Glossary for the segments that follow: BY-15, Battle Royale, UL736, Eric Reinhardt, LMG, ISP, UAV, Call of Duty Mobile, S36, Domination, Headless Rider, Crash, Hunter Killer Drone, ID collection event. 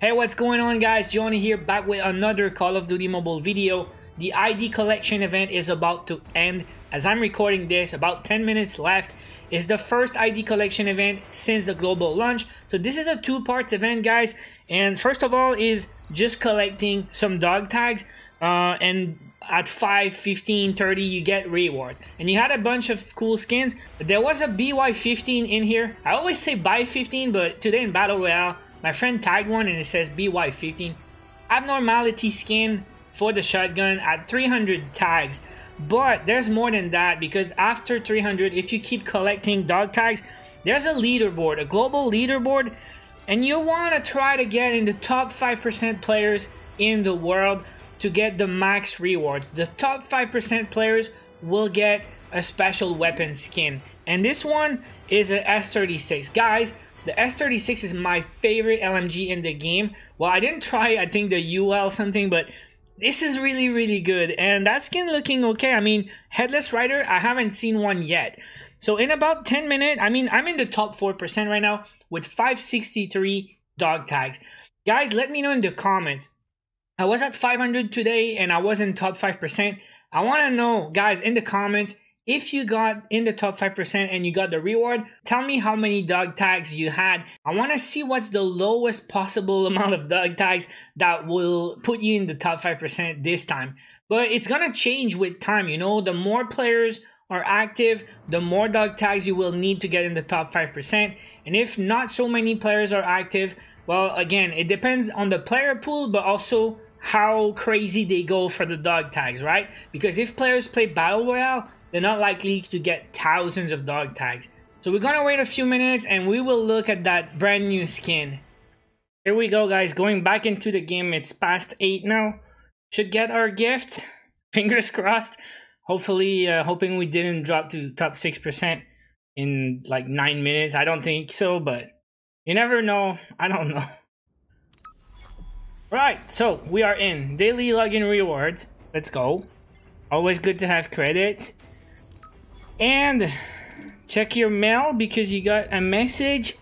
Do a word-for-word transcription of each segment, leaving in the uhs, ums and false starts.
Hey, what's going on, guys? Johnny here, back with another Call of Duty Mobile video. The I D collection event is about to end. As I'm recording this, about ten minutes left. It's the first I D collection event since the global launch. So this is a two-part event, guys. And first of all is just collecting some dog tags. Uh, and at five, fifteen, thirty, you get rewards. And you had a bunch of cool skins. There was a B Y fifteen in here. I always say B Y fifteen, but today in Battle Royale, my friend tagged one and it says B Y fifteen. Abnormality skin for the shotgun at three hundred tags. But there's more than that, because after three hundred, if you keep collecting dog tags, there's a leaderboard, a global leaderboard. And you want to try to get in the top five percent players in the world to get the max rewards. The top five percent players will get a special weapon skin. And this one is an S thirty-six. Guys, the S thirty-six is my favorite L M G in the game. Well, I didn't try, I think the U L something, but this is really, really good. And that skin looking okay. I mean, Headless Rider, I haven't seen one yet. So in about ten minutes, I mean, I'm in the top four percent right now with five sixty-three dog tags. Guys, let me know in the comments. I was at five hundred today and I was in top five percent. I want to know, guys, in the comments, if you got in the top five percent and you got the reward, tell me how many dog tags you had. I want to see what's the lowest possible amount of dog tags that will put you in the top five percent this time. But it's going to change with time, you know. The more players are active, the more dog tags you will need to get in the top five percent. And if not so many players are active, well, again, it depends on the player pool, but also how crazy they go for the dog tags, right? Because if players play Battle Royale, they're not likely to get thousands of dog tags. So we're gonna wait a few minutes and we will look at that brand new skin. Here we go, guys, going back into the game. It's past eight now. Should get our gift, fingers crossed. Hopefully, uh, hoping we didn't drop to top six percent in like nine minutes. I don't think so, but you never know, I don't know. Right, so we are in daily login rewards. Let's go. Always good to have credits. And check your mail because you got a message.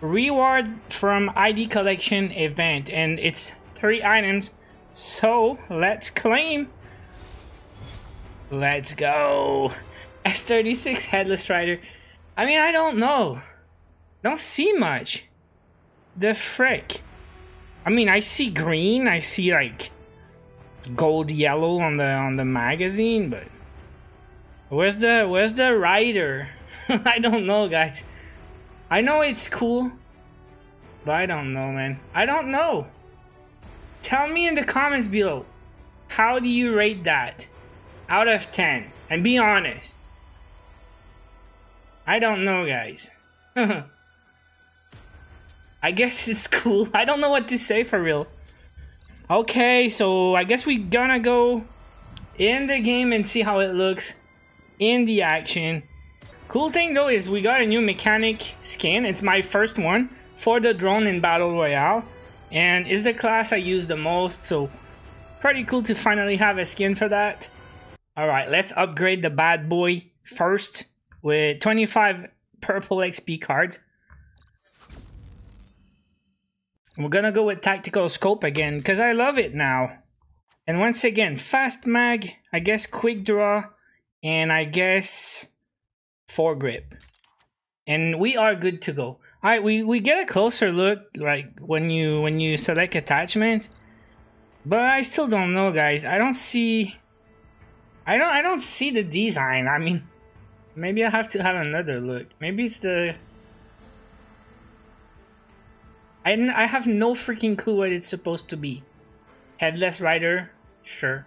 Reward from I D collection event. And it's three items. So let's claim. Let's go. S thirty-six Headless Rider. I mean, I don't know. Don't see much. The frick. I mean, I see green, I see like gold yellow on the on the magazine, but where's the where's the rider? I don't know, guys. I know it's cool, but I don't know, man. I don't know. Tell me in the comments below, how do you rate that out of ten? And be honest. I don't know, guys. I guess it's cool. I don't know what to say for real. Okay, so I guess we're gonna go in the game and see how it looks in the action. Cool thing though is we got a new mechanic skin. It's my first one for the drone in Battle Royale. And it's the class I use the most, so pretty cool to finally have a skin for that. Alright, let's upgrade the bad boy first with twenty-five purple X P cards. We're gonna go with tactical scope again because I love it now. And once again, fast mag, I guess quick draw, and I guess foregrip, and we are good to go. All right, we we get a closer look like when you when you select attachments, but I still don't know, guys. I don't see, I don't I don't see the design. I mean, maybe I have to have another look. Maybe it's the. I, n I have no freaking clue what it's supposed to be. Headless Rider, sure.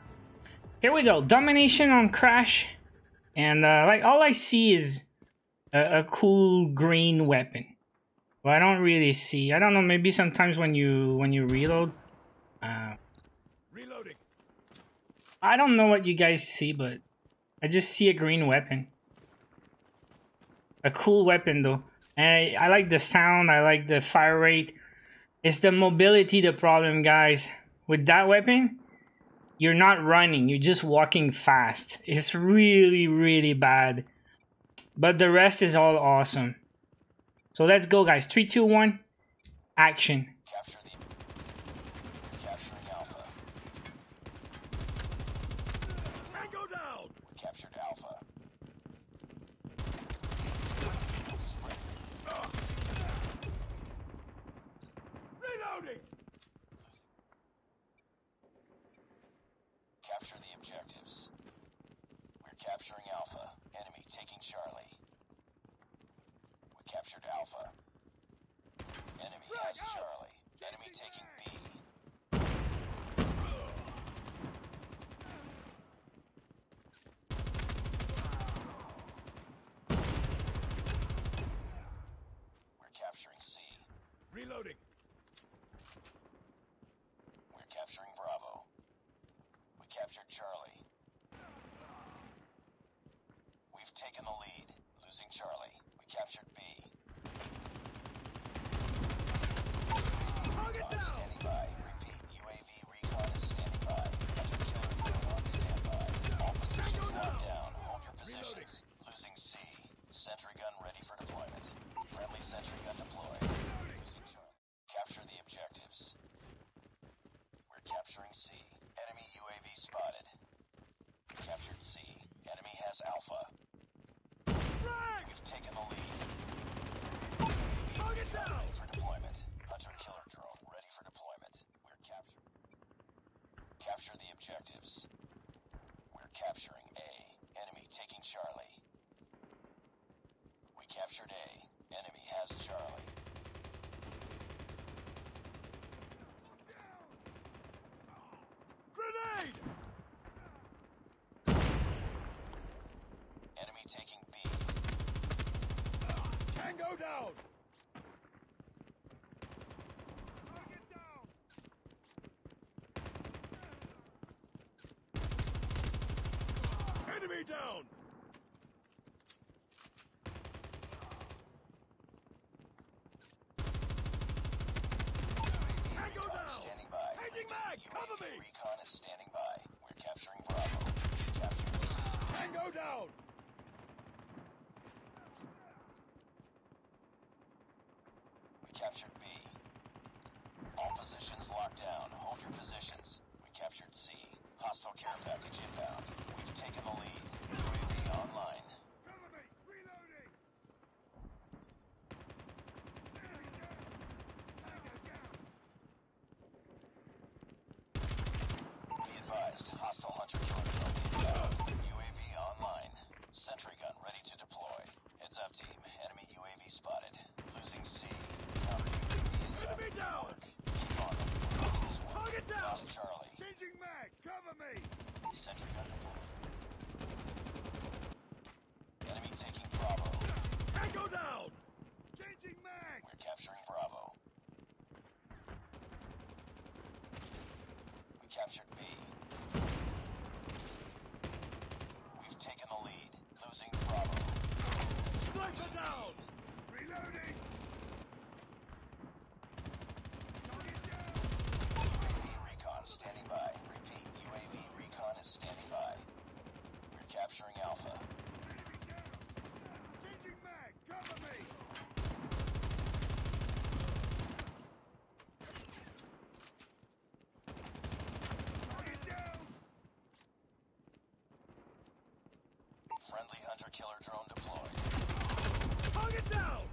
Here we go, Domination on Crash. And uh, like all I see is a, a cool green weapon. Well, I don't really see, I don't know, maybe sometimes when you when you reload. Uh, Reloading. I don't know what you guys see, but I just see a green weapon. A cool weapon though. And I, I like the sound, I like the fire rate. It's the mobility, the problem, guys. With that weapon, you're not running, you're just walking fast. It's really, really bad. But the rest is all awesome. So let's go, guys. three, two, one. Action. Capture the... We're capturing Alpha. Tango down! We captured Alpha. Uh. Reloading! Capture the objectives. We're capturing Alpha. Enemy taking Charlie. We captured Alpha. Enemy has Charlie. Enemy taking B. We're capturing C. Reloading. We're capturing Bravo. We captured Charlie. We've taken the lead, losing Charlie. We captured B. U A V standing by. Repeat, U A V recon is standing by. Hunter Killer Drone on standby. All positions locked down. Hold your positions. Losing C. Sentry gun ready for deployment. Friendly sentry gun deployed. Losing Charlie. Capture the objectives. We're capturing C. Enemy U A V spotted. We captured C. Enemy has Alpha. We've taken the lead. Target down. Ready for deployment. Hunter Killer Drone ready for deployment. We're captured. Capture the objectives. We're capturing A. Enemy taking Charlie. We captured A. Enemy has Charlie. Grenade! Enemy taking B. Tango down! Enemy down! Tango down! Standing by. Changing back! Cover me! Recon is standing by. We're capturing Bravo. We're capturing C. Tango down! We captured B. All positions locked down. Hold your positions. We captured C. Hostile care package inbound. We've taken the lead. U A V online. Cover me! Reloading! Be advised, hostile hunter killer drone inbound. U A V online. Sentry gun ready to deploy. Heads up, team. Enemy U A V spotted. Losing C. Counter U A V is enemy down. Work. Keep on. Target down. Lost Charlie. Changing mag. Cover me. Sentry gun deployed. Enemy taking Bravo. Tango down. Changing mag. We're capturing Bravo. We captured B. We've taken the lead. Losing Bravo. Sniper down. B. Reloading. Standing by. Repeat, U A V recon is standing by. We're capturing Alpha. Enemy down. Changing mag. Cover me. Target down. Friendly hunter killer drone deployed. Target down.